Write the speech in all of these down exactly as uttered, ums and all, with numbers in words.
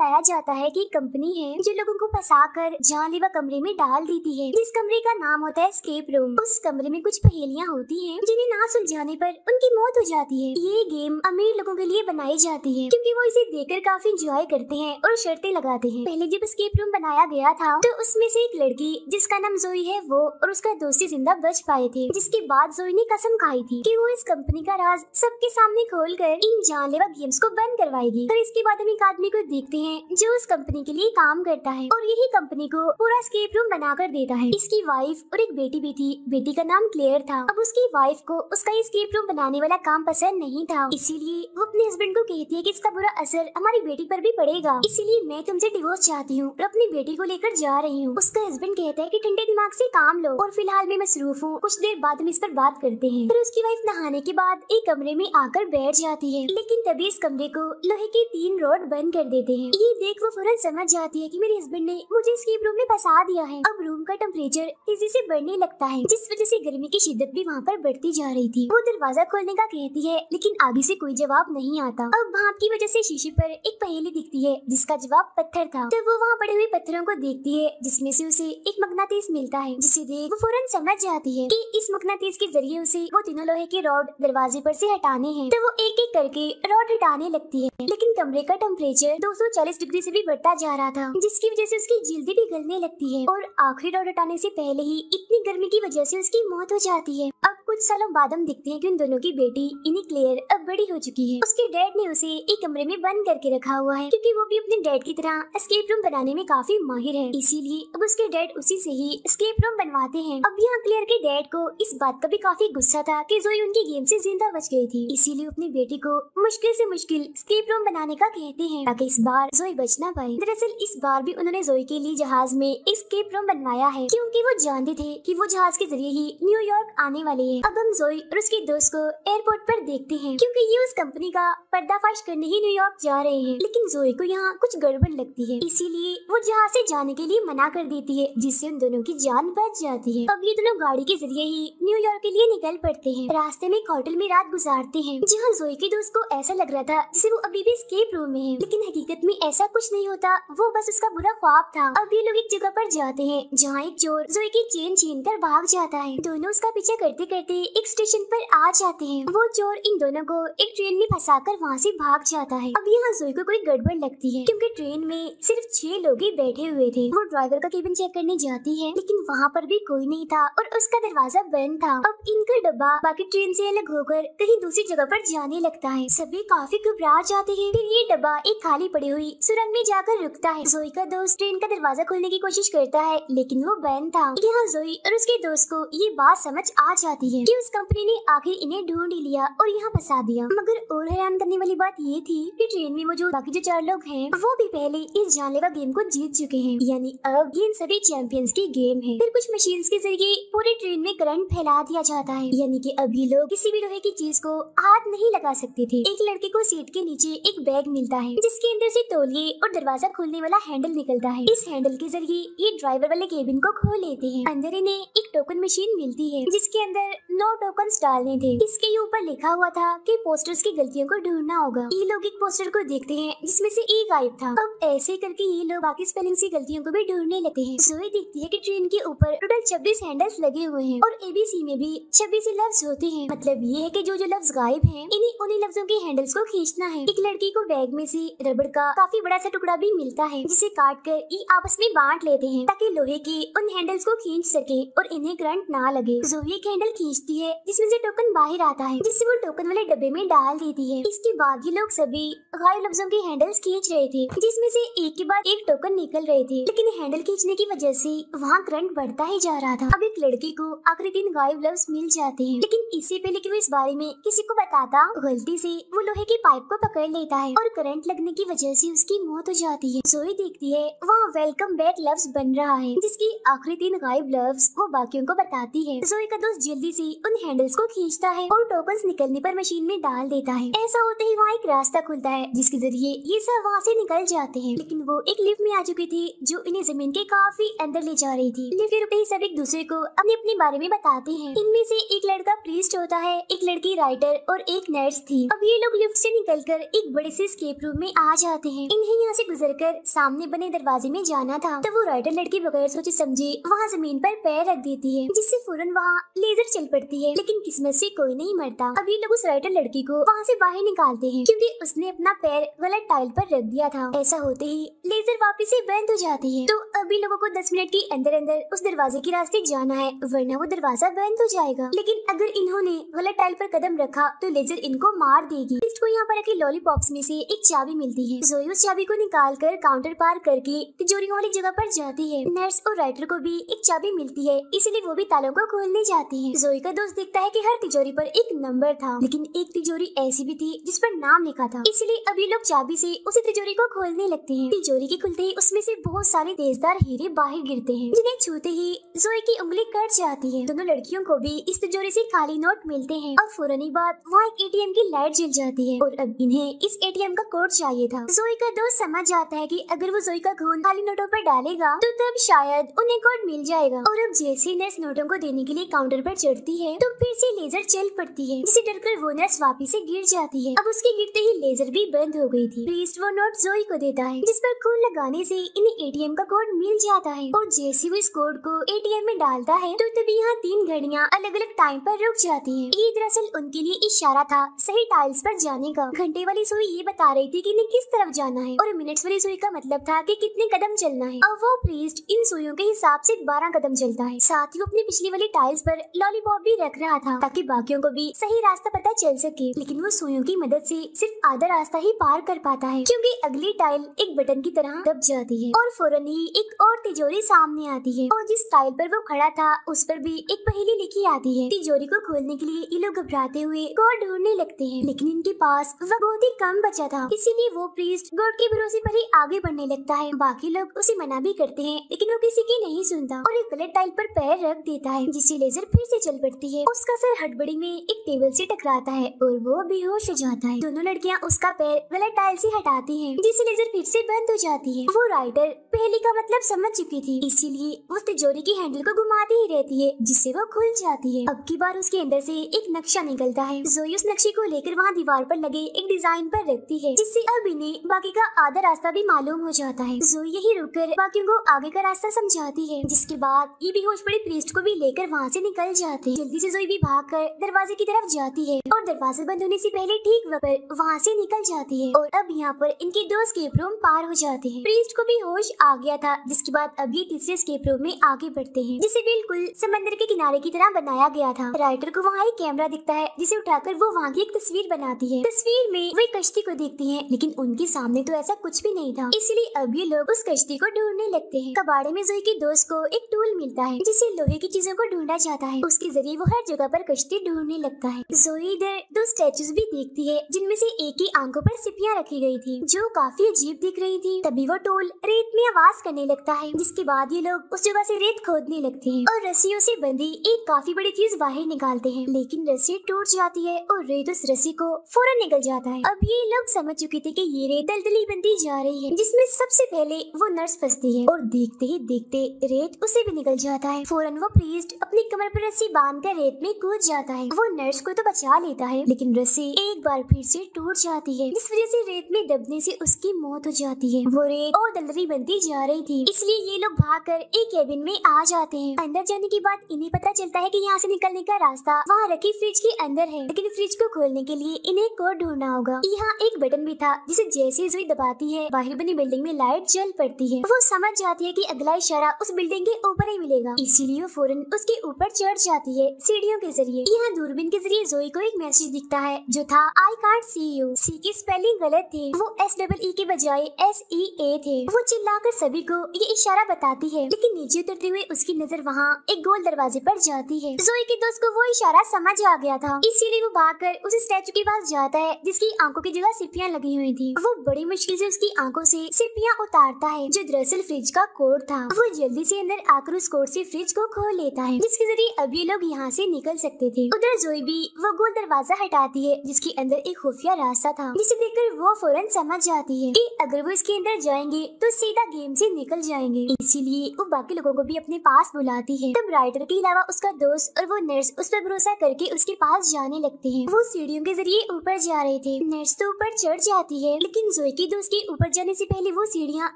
बताया जाता है कि कंपनी है जो लोगों को फंसाकर जानलेवा कमरे में डाल देती है, जिस कमरे का नाम होता है एस्केप रूम। उस कमरे में कुछ पहेलियाँ होती हैं जिन्हें ना सुलझाने पर उनकी मौत हो जाती है। ये गेम अमीर लोगों के लिए बनाई जाती है क्योंकि वो इसे देखकर काफी एंजॉय करते हैं और शर्तें लगाते हैं। पहले जब एस्केप रूम बनाया गया था तो उसमें से एक लड़की जिसका नाम जोई है वो और उसका दोस्ती जिंदा बच पाए थे, जिसके बाद जोई ने कसम खाई थी कि वो इस कंपनी का राज सबके सामने खोलकर इन जानलेवा गेम्स को बंद करवाएगी। और इसके बाद हम एक आदमी को देखते हैं जो उस कंपनी के लिए काम करता है और यही कंपनी को पूरा एस्केप रूम बनाकर देता है। इसकी वाइफ और एक बेटी भी थी, बेटी का नाम क्लेयर था। अब उसकी वाइफ को उसका एस्केप रूम बनाने वाला काम पसंद नहीं था, इसीलिए वो अपने हस्बैंड को कहती है कि इसका बुरा असर हमारी बेटी पर भी पड़ेगा, इसीलिए मैं तुमसे डिवोर्स चाहती हूँ और अपनी बेटी को लेकर जा रही हूँ। उसका हस्बैंड कहता है कि ठंडे दिमाग से काम लो और फिलहाल मैं मसरूफ हूँ, कुछ देर बाद हम इस पर बात करते हैं। फिर उसकी वाइफ नहाने के बाद एक कमरे में आकर बैठ जाती है, लेकिन तभी इस कमरे को लोहे के तीन रोड बंद कर देते हैं। ये देख वो फौरन समझ जाती है कि मेरे हस्बैंड ने मुझे एस्केप रूम में फंसा दिया है। अब रूम का टेम्परेचर तेजी से बढ़ने लगता है, जिस वजह से गर्मी की शिद्दत भी वहाँ पर बढ़ती जा रही थी। वो दरवाजा खोलने का कहती है लेकिन आगे से कोई जवाब नहीं आता। अब भाप की वजह से शीशे पर एक पहेली दिखती है जिसका जवाब पत्थर था। तब वो वहाँ पड़े हुए पत्थरों को देखती है जिसमें से उसे एक मकनातीस मिलता है, जिसे देख वो फौरन समझ जाती है कि इस मकनातीस के जरिए उसे वो तीनों लोहे के रॉड दरवाजे पर से हटाने हैं। तो वो एक एक करके रॉड हटाने लगती है, लेकिन कमरे का टेम्परेचर दो सौ चालीस डिग्री से भी बढ़ता जा रहा था, जिसकी वजह से उसकी जल्दी भी गलने लगती है और आखिरी रॉड हटाने से पहले ही इतनी गर्मी की वजह से उसकी मौत हो जाती है। अब कुछ सालों बाद हम देखते हैं कि उन दोनों की बेटी इनी क्लेयर अब बड़ी हो चुकी है। उसके डैड ने उसे एक कमरे में बंद करके रखा हुआ है क्योंकि वो भी अपने डैड की तरह एस्केप रूम बनाने में काफी माहिर है, इसीलिए अब उसके डैड उसी से ही एस्केप रूम बनवाते हैं। अब यहाँ क्लेयर के डैड को इस बात का भी काफी गुस्सा था कि जोई उनकी गेम से जिंदा बच गई थी, इसीलिए अपनी बेटी को मुश्किल से मुश्किल एस्केप रूम बनाने का कहते हैं ताकि इस बार जोई बच ना पाए। दरअसल इस बार भी उन्होंने जोई के लिए जहाज में एस्केप रूम बनवाया है क्योंकि वो जानते थे कि वो जहाज के जरिए ही न्यूयॉर्क आने वाली है। अब हम जोई और उसके दोस्त को एयरपोर्ट पर देखते हैं क्योंकि ये उस कंपनी का पर्दाफाश करने ही न्यूयॉर्क जा रहे हैं, लेकिन जोई को यहाँ कुछ गड़बड़ लगती है, इसीलिए वो जहाज से जाने के लिए मना कर देती है जिससे उन दोनों की जान बच जाती है। अब ये दोनों गाड़ी के जरिए ही न्यूयॉर्क के लिए निकल पड़ते हैं। रास्ते में एक होटल में रात गुजारते हैं जहाँ जोई के दोस्त को ऐसा लग रहा था जिसे वो अभी भी एस्केप रूम में है, लेकिन हकीकत में ऐसा कुछ नहीं होता, वो बस उसका बुरा ख्वाब था। अब ये लोग एक जगह पर जाते हैं जहाँ एक चोर जोई की चेन छीनकर भाग जाता है। दोनों उसका पीछा करते करते एक स्टेशन पर आ जाते हैं। वो चोर इन दोनों को एक ट्रेन में फंसाकर वहाँ से भाग जाता है। अब यहाँ जोई को कोई गड़बड़ लगती है क्योंकि ट्रेन में सिर्फ छह लोग ही बैठे हुए थे। वो ड्राइवर का केबिन चेक करने जाती है लेकिन वहाँ पर भी कोई नहीं था और उसका दरवाजा बंद था। अब इनका डब्बा बाकी ट्रेन से अलग होकर कहीं दूसरी जगह पर जाने लगता है, सभी काफी घबरा जाते हैं। फिर ये डब्बा एक खाली पड़ी हुई सुरंग में जाकर रुकता है। जोई का दोस्त ट्रेन का दरवाजा खोलने की कोशिश करता है लेकिन वो बंद था। यहाँ जोई और उसके दोस्त को ये बात समझ आ जाती है कि उस कंपनी ने आखिर इन्हें ढूंढ ही लिया और यहाँ फंसा दिया। मगर और हैरान करने वाली बात ये थी कि ट्रेन में मौजूद बाकी जो चार लोग हैं वो भी पहले इस जानलेवा गेम को जीत चुके हैं, यानी अब ये इन सभी चैंपियंस की गेम है। फिर कुछ मशीन्स के जरिए पूरी ट्रेन में करंट फैला दिया जाता है, यानी कि अभी लोग किसी भी लोहे की चीज को हाथ नहीं लगा सकते थे। एक लड़के को सीट के नीचे एक बैग मिलता है जिसके अंदर से तौलिए और दरवाजा खोलने वाला हैंडल निकलता है। इस हैंडल के जरिए ये ड्राइवर वाले केबिन को खोल लेते हैं। अंदर इन्हें एक टोकन मशीन मिलती है जिसके अंदर नौ टोकन डालने थे। इसके ऊपर लिखा हुआ था कि पोस्टर्स की गलतियों को ढूंढना होगा। ये लोग एक पोस्टर को देखते हैं जिसमें से एक गायब था। अब ऐसे करके ये लोग बाकी स्पेलिंग की गलतियों को भी ढूंढने लगते हैं। जोई देखती है कि ट्रेन के ऊपर टोटल छब्बीस हैंडल्स लगे हुए हैं और एबीसी में भी छब्बीस लफ्ज होते हैं। मतलब ये है कि जो जो लफ्ज गायब हैं इन्हीं उन्हीं लफ्जों के हैंडल्स को खींचना है। एक लड़की को बैग में से रबड़ का काफी बड़ा सा टुकड़ा भी मिलता है जिसे काट कर ये आपस में बांट लेते हैं ताकि लोहे के उन हैंडल्स को खींच सके और इन्हें करंट ना लगे। जोई एक हैंडल खींचती है जिसमें से टोकन बाहर आता है जिससे वो टोकन वाले डब्बे में डाल देती है। इसके बाद ये लोग सभी गायब लफ्जों के हैंडल्स खींच रहे थे जिसमें से एक के बाद एक टोकन निकल रहे थे, लेकिन हैंडल खींचने की वजह से वहाँ करंट बढ़ता ही जा रहा था। अब एक लड़की को आखिरी तीन गायब लफ्ज मिल जाते हैं, लेकिन इससे पहले कि वो इस बारे में किसी को बताता गलती से वो लोहे की पाइप को पकड़ लेता है और करंट लगने की वजह से उसकी मौत हो जाती है। जोई देखती है वहाँ वेलकम बैक लफ्ज बन रहा है जिसकी आखिरी तीन गायब लफ्ज वो बाकियों को बताती है। जोई का दोस्त जल्दी से ही उन हैंडल्स को खींचता है और टोकन्स निकलने पर मशीन में डाल देता है। ऐसा होते ही वहाँ एक रास्ता खुलता है जिसके जरिए ये सब वहाँ से निकल जाते हैं, लेकिन वो एक लिफ्ट में आ चुके थे जो इन्हें जमीन के काफी अंदर ले जा रही थी। लिफ्ट में रुकते ही सब एक दूसरे को अपने अपने बारे में बताते हैं। इनमें से एक लड़का प्रीस्ट होता है, एक लड़की राइटर और एक नर्स थी। अब ये लोग लिफ्ट से निकलकर एक बड़े से एस्केप रूम में आ जाते हैं। इन्हें यहाँ से गुजरकर सामने बने दरवाजे में जाना था, तब वो राइटर लड़की बगैर सोचे समझे वहाँ जमीन पर पैर रख देती है, जिससे फौरन वहाँ लेजर चल पड़ती है, लेकिन किस्मत से कोई नहीं मरता। अब ये लोग उस राइटर लड़की को वहाँ से बाहर निकालते हैं क्योंकि उसने अपना पैर गलत टाइल पर रख दिया था। ऐसा होते ही लेजर वापस से बंद हो जाती है। तो अभी लोगों को दस मिनट के अंदर अंदर उस दरवाजे के रास्ते जाना है, वरना वो दरवाजा बंद हो जाएगा। लेकिन अगर इन्होंने गलत टाइल पर कदम रखा तो लेजर इनको मार देगी। इसको यहाँ पर रखे लॉलीपॉप्स में से एक चाबी मिलती है। जोई उस चाबी को निकाल कर काउंटर पार करके तिजोरी वाली जगह पर जाती है। नर्स और राइटर को भी एक चाबी मिलती है, इसलिए वो भी तालों को खोलने जाती है। जोई का दोस्त देखता है कि हर तिजोरी पर एक नंबर था, लेकिन एक तिजोरी ऐसी भी थी जिस पर नाम लिखा था, इसलिए अभी लोग चाबी से उसी तिजोरी को खोलने लगते हैं। तिजोरी के खुलते ही उसमें से बहुत सारे तेजदार हीरे बाहर गिरते हैं, जिन्हें छूते ही जोई की उंगली कट जाती है। दोनों लड़कियों को भी इस तिजोरी से खाली नोट मिलते हैं और फौरन ही बाद वहाँ एक एटीएम की लाइट जल जाती है और अब इन्हें इस एटीएम का कोड चाहिए था। जोई का दोस्त समझ जाता है कि अगर वो जोई का खून खाली नोटों पर डालेगा तो तब शायद उन्हें कोड मिल जाएगा। और अब जैसे नर्स नोटों को देने के लिए काउंटर पर चढ़ती है तो फिर से लेजर चल पड़ती है, जिसे डर कर वो नर्स वापिस से गिर जाती है। अब उसके गिरते ही लेजर भी बंद हो गई थी। प्रीस्ट वो नोट जोई को देता है, जिस पर खून लगाने से इन्हें एटीएम का कोड मिल जाता है और जैसे वो इस कोड को एटीएम में डालता है तो तभी यहाँ तीन घड़ियाँ अलग अलग टाइम पर रुक जाती है। ये दरअसल उनके लिए इशारा था सही टाइल्स पर जाने का। घंटे वाली सुई ये बता रही थी कि इन्हें किस तरफ जाना है और मिनट्स वाली सुई का मतलब था कि कितने कदम चलना है। अब वो प्रीस्ट इन सुइयों के हिसाब से बारह कदम चलता है, साथ ही वो अपनी पिछली वाली टाइल्स पर लॉलीपॉप भी रख रहा था ताकि बाकियों को भी सही रास्ता पता चल सके। लेकिन वो सुइयों की मदद से सिर्फ आधा रास्ता ही पार कर पाता है क्योंकि अगली टाइल एक बटन की तरह दब जाती है और फौरन ही एक और तिजोरी सामने आती है और जिस टाइल पर वो खड़ा था उस पर भी एक पहेली लिखी आती है। तिजोरी को खोलने के लिए ये लोग घबराते हुए कोड ढूंढने लगते हैं, लेकिन इनके पास वह बहुत ही कम बचा था, इसीलिए वो प्रीस्ट गॉड के भरोसे पर ही आगे बढ़ने लगता है। बाकी लोग उसे मना भी करते हैं लेकिन वो किसी की नहीं सुनता और एक गलत टाइल पर पैर रख देता है, जिससे लेजर फिर से चल पड़ती है। उसका सर हड़बड़ी में एक टेबल से टकराता है और वो बेहोश हो जाता है। दोनों लड़कियां उसका पैर गलत टाइल से हटाती हैं, जिससे लेजर फिर से बंद हो जाती है। वो राइटर पहेली का मतलब समझ चुकी थी, इसीलिए वो तिजोरी की हैंडल को घुमाती ही रहती है जिससे वो खुल जाती है। अब की बार उसके अंदर से एक नक्शा निकलता है। जोई उस नक्शे को लेकर वहाँ दीवार पर लगे एक डिजाइन पर रखती है, जिससे अब इन्हें बाकी का आधा रास्ता भी मालूम हो जाता है। जोई यही रुककर बाकियों को आगे का रास्ता समझाती है, जिसके बाद ये बेहोश पड़े प्रीस्ट को भी लेकर वहाँ से निकल जाते हैं। जल्दी से जोई भी भागकर दरवाजे की तरफ जाती है और दरवाजा बंद होने से पहले ठीक वक्त पर वहाँ से निकल जाती है और अब यहाँ पर इनके दो स्केप रूम पार हो जाते हैं। प्रीस्ट को भी होश आ गया था, जिसके बाद अब ये तीसरे स्केप रूम में आगे बढ़ते हैं, जिसे बिल्कुल समंदर के किनारे की तरह बनाया गया था। राइटर को वहाँ एक कैमरा दिखता है, जिसे उठाकर वो वहाँ की एक तस्वीर बनाती है। तस्वीर में वे कश्ती को देखती है, लेकिन उनके सामने तो ऐसा कुछ भी नहीं था, इसलिए अब ये लोग उस कश्ती को ढूंढने लगते हैं। कबाड़े में जोई के दोस्त को एक टूल मिलता है, जिसे लोहे की चीजों को ढूंढा जाता है। उसके जरिए वो हर जगह पर कश्ती ढूंढने लगता है। जोई इधर दो स्टैचूज भी देखती है, जिनमें से एक की आंखों पर सिपियाँ रखी गई थी जो काफी अजीब दिख रही थी। तभी वो टोल रेत में आवाज करने लगता है, जिसके बाद ये लोग उस जगह से रेत खोदने लगते हैं और रस्सियों से बंधी एक काफी बड़ी चीज बाहर निकालते हैं, लेकिन रस्सी टूट जाती है और रेत उस रस्सी को फौरन निकल जाता है। अब ये लोग समझ चुके थे कि ये रेत दलदली बनती जा रही है, जिसमें सबसे पहले वो नर्स फंसती है और देखते ही देखते रेत उसे भी निकल जाता है। फौरन वो प्रीस्ट अपनी कमर पर रस्सी बांध कर रेत में कूद जाता है। वो नर्स को तो बचा लेता है, लेकिन रस्सी एक बार फिर से टूट जाती है, जिस वजह से रेत में दबने से उसकी मौत हो जाती है। वो रेत और दलदली बनती जा रही थी, इसलिए ये लोग भागकर एक केबिन में आ जाते हैं। अंदर जाने के बाद इन्हें पता चलता है कि यहाँ से निकलने का रास्ता वहाँ रखी फ्रिज के अंदर है, लेकिन फ्रिज को खोलने के लिए इन्हें कोड ढूंढना होगा। यहाँ एक बटन भी था, जिसे जैसे जोई दबाती है बाहर बनी बिल्डिंग में लाइट जल पड़ती है। वो समझ जाती है कि अगला इशारा उस बिल्डिंग के ऊपर ही मिलेगा, इसीलिए वो फौरन उसके ऊपर चढ़ जाती है सीढ़ियों के जरिए। यहाँ दूरबीन के जरिए जोई को एक मैसेज दिखता है जो था आई कांट सी यू। सी की स्पेलिंग गलत थी, वो एस डबल ई के बजाय एस ई ए थे। वो चिल्लाकर सभी को ये इशारा बताती है, लेकिन नीचे उतरते हुए उसकी नजर वहाँ एक गोल दरवाजे पर जाती है। जोई के दोस्त को वो इशारा समझ आ गया था, इसीलिए वो भागकर उस स्टैचू के पास जाता है जिसकी आंखों की जगह सिपियाँ लगी हुई थी। वो बड़ी मुश्किल से उसकी आंखों से सिपियाँ उतारता है जो दरअसल फ्रिज का कोड था। वो जल्दी से अंदर आकर उस कोड से फ्रिज को खोल लेता है, जिसके जरिए अब ये लोग यहाँ से निकल सकते थे। उधर ज़ोइबी वो गोल दरवाजा हटाती है जिसके अंदर एक खुफिया रास्ता था, जिसे देखकर वो फौरन समझ जाती है कि अगर वो इसके अंदर जाएंगे तो सीधा गेम से निकल जाएंगे, इसीलिए वो बाकी लोगों को भी अपने पास बुलाती है। तब राइडर के अलावा उसका दोस्त और वो नर्स उस पर भरोसा करके उसके पास जाने लगते हैं। वो सीढ़ियों के जरिए ऊपर जा रहे थे, नर्स तो ऊपर चढ़ जाती है लेकिन ज़ोई के दोस्त के ऊपर जाने से पहले वो सीढ़ियाँ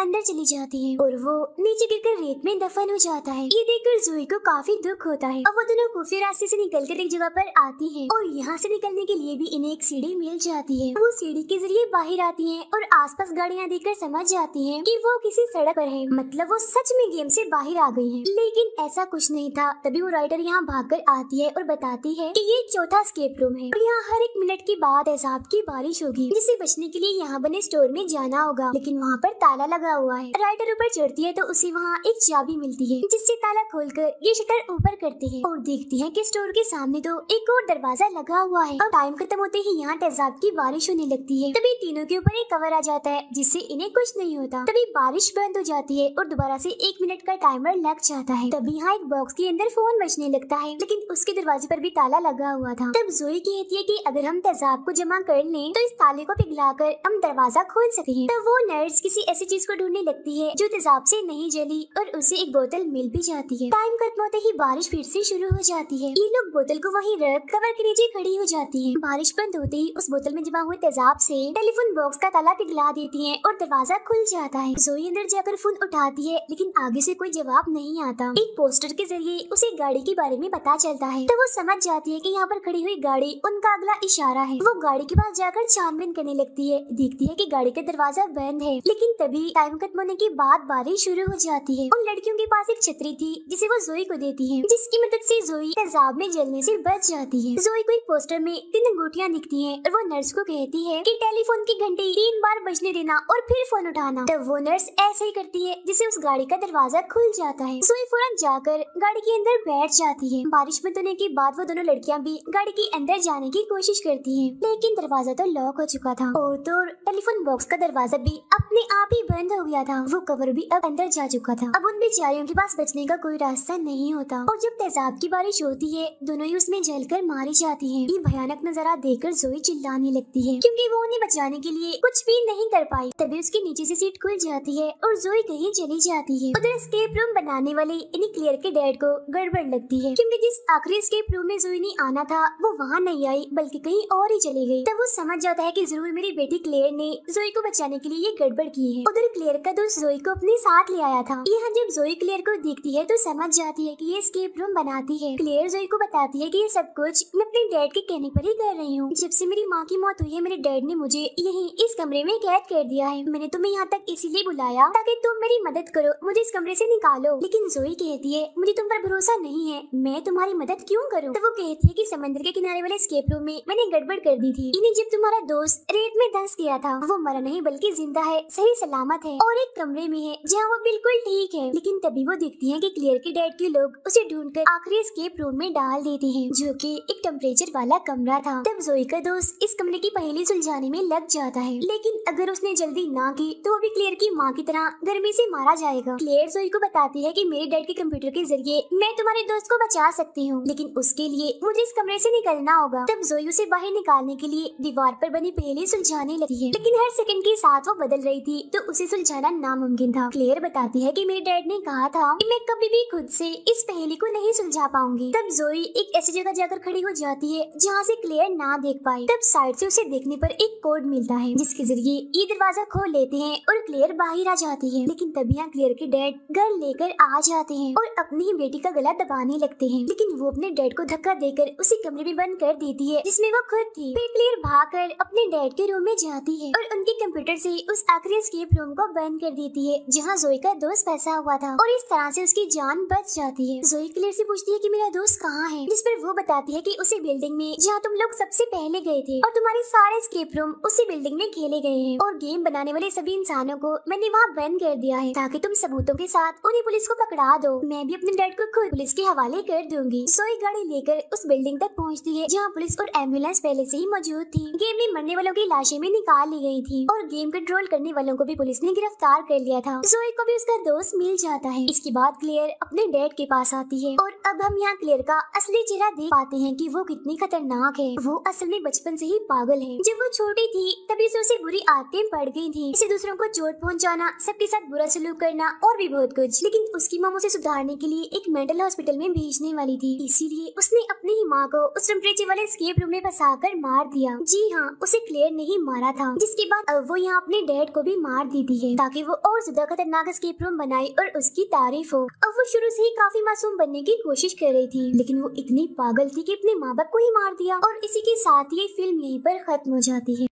अंदर चली जाती है और वो नीचे गिरकर रेत में दफन हो जाता है। ये देखकर ज़ोई को काफी दुख होता है। अब वो दोनों खुफिया रास्ते से निकलकर एक जगह पर आती है और यहाँ से निकलने के लिए भी इन्हें एक सीढ़ी मिल जाती है। वो सीढ़ी के जरिए बाहर आती है और आसपास गाड़ियाँ देखकर समझ जाती है कि वो किसी सड़क पर है, मतलब वो सच में गेम से बाहर आ गई है। लेकिन ऐसा कुछ नहीं था। तभी वो राइडर यहाँ भागकर आती है और बताती है कि ये चौथा स्केप रूम है और यहाँ हर एक मिनट के बाद ऐसाब की बारिश होगी, जिससे बचने के लिए यहाँ बने स्टोर में जाना होगा, लेकिन वहाँ पर ताला लगा हुआ है। राइडर ऊपर चढ़ती है तो उसे वहाँ एक चाबी मिलती है, जिससे ताला खोलकर ये शटर ऊपर करती है और देखती है कि स्टोर के सामने तो एक और दरवाजा लगा हुआ है। अब टाइम खत्म होते ही यहाँ तेजाब की बारिश होने लगती है। तभी तीनों के ऊपर एक कवर आ जाता है जिससे इन्हें कुछ नहीं होता। तभी बारिश बंद हो जाती है और दोबारा से एक मिनट का टाइमर लग जाता है। तभी यहाँ एक बॉक्स के अंदर फोन बजने लगता है, लेकिन उसके दरवाजे पर भी ताला लगा हुआ था। तब ज़ोई कहती है कि अगर हम तेजाब को जमा कर लें तो इस ताले को पिघलाकर हम दरवाजा खोल सकते हैं। तब वो नर्स किसी ऐसी चीज को ढूंढने लगती है जो तेजाब से नहीं जली और उसे एक बोतल मिल भी जाती है। टाइम खत्म होते ही बारिश फिर से शुरू हो जाती है। ये लोग बोतल को वहीं रख कवर के नीचे खड़ी हो जाती है। बारिश बंद होते ही उस बोतल में जमा हुए तेजाब से टेलीफोन बॉक्स का ताला पिघला देती है और दरवाजा खुल जाता है। ज़ोई अंदर जाकर फोन उठाती है लेकिन आगे से कोई जवाब नहीं आता। एक पोस्टर के जरिए उसे गाड़ी के बारे में पता चलता है, तो वो समझ जाती है कि यहाँ पर खड़ी हुई गाड़ी उनका अगला इशारा है। वो गाड़ी के पास जाकर छानबीन करने लगती है, देखती है कि गाड़ी का दरवाजा बंद है। लेकिन तभी टाइम खत्म होने के बाद बारिश शुरू हो जाती है। उन लड़कियों के पास एक छतरी थी जिसे वो ज़ोई को देती है, जिसकी मदद से ज़ोई तेजाब में जलने से बच जाती है। ज़ोई को एक पोस्टर में तीन अंगूठियाँ दिखती है और वो नर्स को कहती है कि टेलीफोन की घंटी तीन बार बजने देना और फिर फोन उठाना। तब वो नर्स ऐसे ही करती है जिससे उस गाड़ी का दरवाजा खुल जाता है। ज़ोई फौरन जाकर गाड़ी के अंदर बैठ जाती है। बारिश बंद होने के बाद वो दोनों लड़कियाँ भी गाड़ी के अंदर जाने की कोशिश करती है, लेकिन दरवाजा तो लॉक हो चुका था और तो टेलीफोन बॉक्स का दरवाजा भी अपने आप ही बंद हो गया था। वो कवर भी अब अंदर जा चुका था। अब उन बेचारियों के पास बचने का कोई रास्ता नहीं होता और जब तेजाब की बारिश होती है दोनों ही उसमें जलकर मारी जाती है। ये भयानक नजारा देखकर ज़ोई चिल्लाने लगती है क्योंकि वो उन्हें बचाने के लिए कुछ भी नहीं कर पाई। तभी उसके नीचे से सीट खुल जाती है और ज़ोई कहीं चली जाती है। उधर स्केप रूम बनाने वाले इन्हीं क्लियर के डैड को गड़बड़ लगती है क्योंकि जिस आखिरी स्केप रूम में ज़ोई ने आना था वो वहाँ नहीं आई बल्कि कहीं और ही चली गयी। तब वो समझ जाता है कि जरूर मेरी बेटी क्लियर ने ज़ोई को बचाने के लिए ये गड़बड़ की है। उधर क्लियर का दोस्त ज़ोई को अपने साथ ले आया था। यहाँ जब ज़ोई क्लियर को देखती है तो समझ जाती है कि ये स्केप रूम बनाती है। क्लियर ज़ोई को बताती है कि ये सब कुछ मैं अपने डैड के कहने पर ही कर रही हूँ। जब से मेरी माँ की मौत हुई है मेरे डैड ने मुझे यहीं इस कमरे में कैद कर दिया है। मैंने तुम्हें यहाँ तक इसीलिए बुलाया ताकि तुम मेरी मदद करो, मुझे इस कमरे से निकालो। लेकिन ज़ोई कहती है मुझे तुम पर भरोसा नहीं है, मैं तुम्हारी मदद क्यों करूँ। तो वो कहती है कि समंदर के किनारे वाले स्केप रूम में मैंने गड़बड़ कर दी थी। इन्हें जब तुम्हारा दोस्त रेत में धंस गया था वो मरा नहीं बल्कि जिंदा है, सही सलामत है और एक कमरे में है जहाँ वो बिल्कुल ठीक है। लेकिन तभी वो देखती है कि क्लियर के डैड के लोग उसे ढूंढकर आखिरी स्केप रूम में डाल देते हैं जो कि एक टेम्परेचर वाला कमरा था। तब ज़ोई का दोस्त इस कमरे की पहेली सुलझाने में लग जाता है, लेकिन अगर उसने जल्दी ना की तो वो भी क्लियर की माँ की तरह गर्मी से मारा जाएगा। क्लियर ज़ोई को बताती है कि मेरे डैड के कंप्यूटर के जरिए मैं तुम्हारे दोस्त को बचा सकती हूँ, लेकिन उसके लिए मुझे इस कमरे से निकलना होगा। तब ज़ोई उसे बाहर निकालने के लिए दीवार पर बनी पहेली सुलझाने लगी है, लेकिन हर सेकंड के साथ वो बदल रही थी तो उसे सुलझाना नामुमकिन था। क्लियर बताती है कि मेरे डैड ने कहा था कि मैं कभी भी खुद से इस पहेली को नहीं सुलझा पाऊंगी। तब ज़ोई एक ऐसी जगह जाकर खड़ी हो जाती है जहाँ से क्लियर ना देख पाई। तब साइड से उसे देखने पर एक कोड मिलता है जिसके जरिए ये दरवाजा खोल लेते हैं और क्लियर बाहर आ जाती है। लेकिन तभी यहाँ क्लियर के डैड घर लेकर आ जाते हैं और अपनी ही बेटी का गला दबाने लगते हैं, लेकिन वो अपने डैड को धक्का देकर उसी कमरे में बंद कर देती है जिसमें वो खुद थी। फिर क्लियर भागकर अपने डैड के रूम में जाती है और उनके कंप्यूटर से उस आखिरी स्केप रूम को बंद कर देती है जहाँ ज़ोई का दोस्त फंसा हुआ था और इस तरह से उसकी जान बच जाती है। ज़ोई क्लियर से पूछती है कि मेरा दोस्त कहाँ है, जिस पर वो बताती है कि उसी बिल्डिंग में जहाँ तुम लोग सबसे पहले गए थे और तुम्हारे सारे स्केप रूम उसी बिल्डिंग में खेले गए हैं और गेम बनाने वाले सभी इंसानों को मैंने वहाँ बंद कर दिया है ताकि तुम सबूतों के साथ उन्हें पुलिस को पकड़ा दो। मैं भी अपने डैड को खुद पुलिस के हवाले कर दूंगी। ज़ोई गाड़ी लेकर उस बिल्डिंग तक पहुँचती है जहाँ पुलिस और एम्बुलेंस पहले से ही मौजूद थी। गेम में मरने वालों की लाशें भी निकाल ली गई थी और गेम कंट्रोल करने वालों को भी पुलिस ने गिरफ्तार कर लिया था। ज़ोई को भी उसका दोस्त मिल जाता है। इसके बाद क्लियर अपने डैड के पास आती है और अब हम यहाँ क्लेयर का असली चेहरा देख पाते हैं कि वो कितनी खतरनाक है। वो असल में बचपन से ही पागल है। जब वो छोटी थी तभी से उसे बुरी आदतें पड़ गई थी, इसे दूसरों को चोट पहुंचाना, सबके साथ बुरा सलूक करना और भी बहुत कुछ। लेकिन उसकी माँ उसे सुधारने के लिए एक मेंटल हॉस्पिटल में भेजने वाली थी, इसीलिए उसने अपनी ही माँ को उस टेम्परेचर वाले एस्केप रूम में फंसा कर मार दिया। जी हाँ, उसे क्लेयर ने ही मारा था, जिसके बाद अब वो यहाँ अपने डैड को भी मार देती है ताकि वो और ज्यादा खतरनाक एस्केप रूम बनाए और उसकी तारीफ हो। अब वो शुरू से ही काफी मासूम बनने की कोशिश कर रही थी, लेकिन वो इतनी पागल थी कि अपने माँ बाप को ही मार दिया। और इसी के साथ ये फिल्म यहीं पर खत्म हो जाती है।